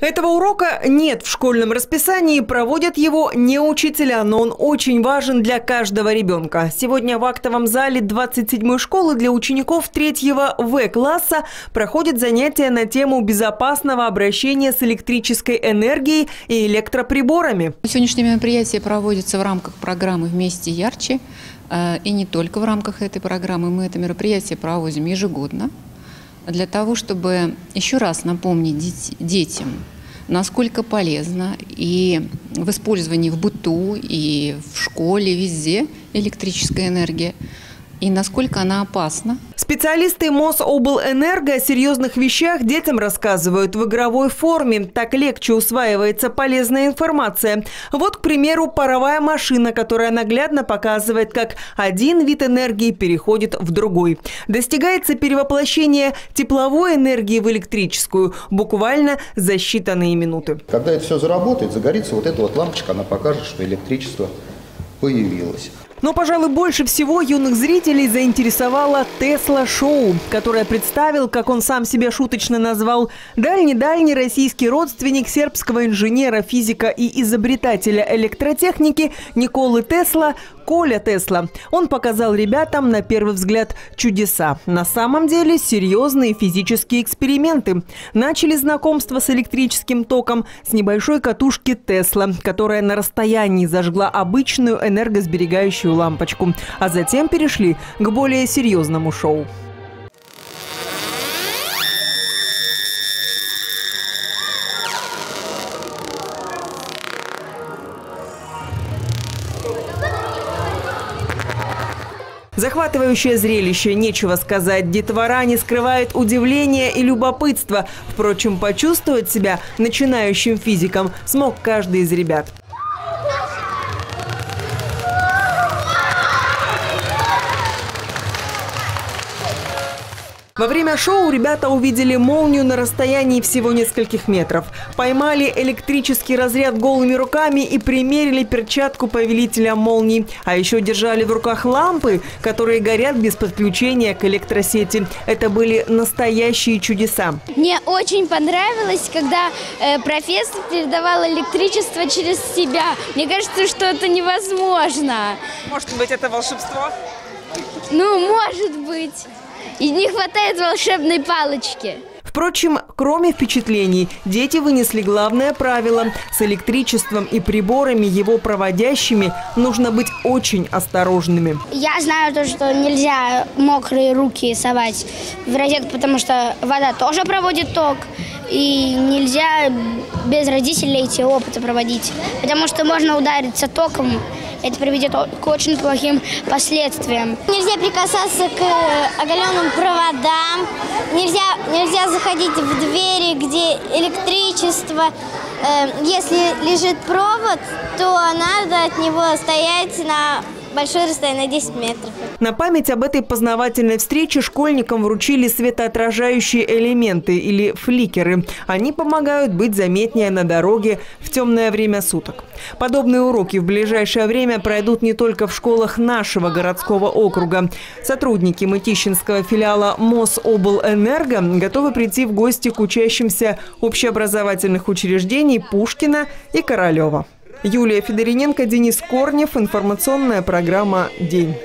Этого урока нет в школьном расписании, проводят его не учителя, но он очень важен для каждого ребенка. Сегодня в актовом зале 27-й школы для учеников 3-го В-класса проходят занятия на тему безопасного обращения с электрической энергией и электроприборами. Сегодняшнее мероприятие проводится в рамках программы «Вместе ярче». И не только в рамках этой программы. Мы это мероприятие проводим ежегодно для того, чтобы еще раз напомнить детям, насколько полезно и в использовании в быту, и в школе, везде электрическая энергия, и насколько она опасна. Специалисты Мособлэнерго о серьезных вещах детям рассказывают в игровой форме. Так легче усваивается полезная информация. Вот, к примеру, паровая машина, которая наглядно показывает, как один вид энергии переходит в другой. Достигается перевоплощение тепловой энергии в электрическую буквально за считанные минуты. Когда это все заработает, загорится вот эта вот лампочка, она покажет, что электричество появилось. Но, пожалуй, больше всего юных зрителей заинтересовало Тесла-шоу, которое представил, как он сам себя шуточно назвал, дальний-дальний российский родственник сербского инженера, физика и изобретателя электротехники Николы Тесла Коля Тесла. Он показал ребятам, на первый взгляд, чудеса. На самом деле серьезные физические эксперименты. Начали знакомство с электрическим током с небольшой катушки Тесла, которая на расстоянии зажгла обычную энергосберегающую лампочку, а затем перешли к более серьезному шоу. Захватывающее зрелище, нечего сказать. Детвора не скрывает удивления и любопытства. Впрочем, почувствовать себя начинающим физиком смог каждый из ребят. Во время шоу ребята увидели молнию на расстоянии всего нескольких метров, поймали электрический разряд голыми руками и примерили перчатку повелителя молний. А еще держали в руках лампы, которые горят без подключения к электросети. Это были настоящие чудеса. Мне очень понравилось, когда профессор передавал электричество через себя. Мне кажется, что это невозможно. Может быть, это волшебство? Ну, может быть. И не хватает волшебной палочки. Впрочем, кроме впечатлений, дети вынесли главное правило. С электричеством и приборами, его проводящими, нужно быть очень осторожными. Я знаю то, что нельзя мокрые руки совать в розетку, потому что вода тоже проводит ток. И нельзя без родителей эти опыты проводить, потому что можно удариться током. Это приведет к очень плохим последствиям. Нельзя прикасаться к оголенным проводам, нельзя заходить в двери, где электричество. Если лежит провод, то надо от него стоять на большое расстояние, на 10 метров. На память об этой познавательной встрече школьникам вручили светоотражающие элементы или фликеры. Они помогают быть заметнее на дороге в темное время суток. Подобные уроки в ближайшее время пройдут не только в школах нашего городского округа. Сотрудники мытищинского филиала Мособлэнерго готовы прийти в гости к учащимся общеобразовательных учреждений Пушкина и Королева. Юлия Федориненко, Денис Корнев. Информационная программа «День».